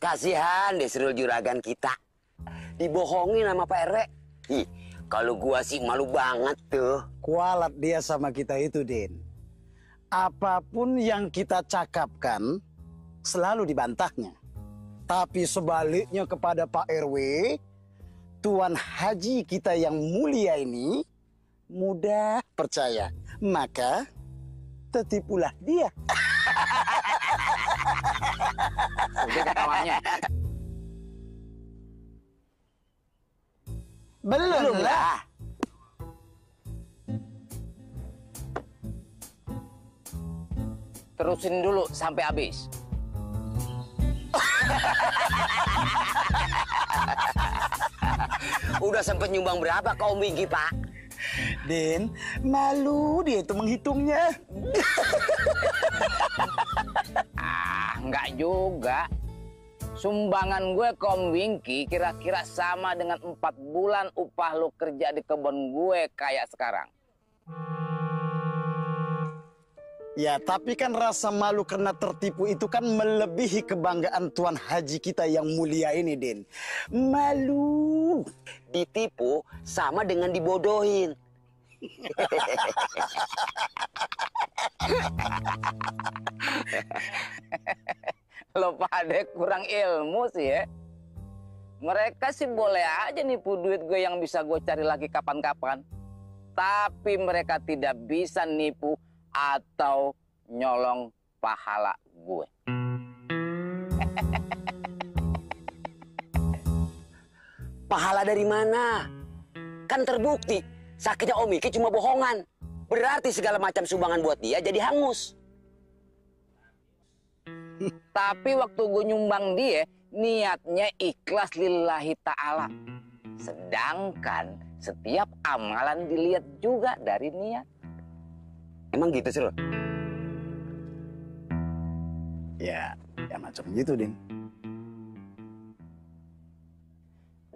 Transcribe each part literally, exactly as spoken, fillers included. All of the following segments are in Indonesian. Kasihan deh Srul juragan kita. Dibohongin sama Pak R W. Ih, kalau gua sih malu banget tuh. Kualat dia sama kita itu, Din. Apapun yang kita cakapkan selalu dibantahnya. Tapi sebaliknya kepada Pak R W, Tuan Haji kita yang mulia ini mudah percaya. Maka tertipulah dia. Udah ketawanya. Belum lah. Terusin dulu sampai habis. Udah sempet nyumbang berapa kau Minggi, Pak? Din, malu dia itu menghitungnya. Ah, enggak juga. Sumbangan gue ke Om Winky kira-kira sama dengan empat bulan upah lo kerja di kebun gue kayak sekarang. Ya, tapi kan rasa malu karena tertipu itu kan melebihi kebanggaan Tuan Haji kita yang mulia ini, Din. Malu. Ditipu sama dengan dibodohin. Lo pada kurang ilmu sih ya. Mereka sih boleh aja nipu duit gue yang bisa gue cari lagi kapan-kapan. Tapi mereka tidak bisa nipu atau nyolong pahala gue. Pahala dari mana? Kan terbukti sakitnya Om Iki cuma bohongan. Berarti segala macam sumbangan buat dia jadi hangus. Tapi waktu gue nyumbang dia, niatnya ikhlas lillahi ta'ala. Sedangkan setiap amalan dilihat juga dari niat. Emang gitu sih lo? Ya, ya macam gitu, Din.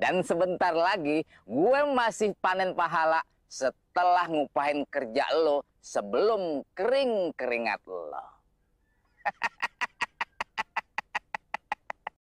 Dan sebentar lagi, gue masih panen pahala setelah ngupahin kerja lo sebelum kering-keringat lo.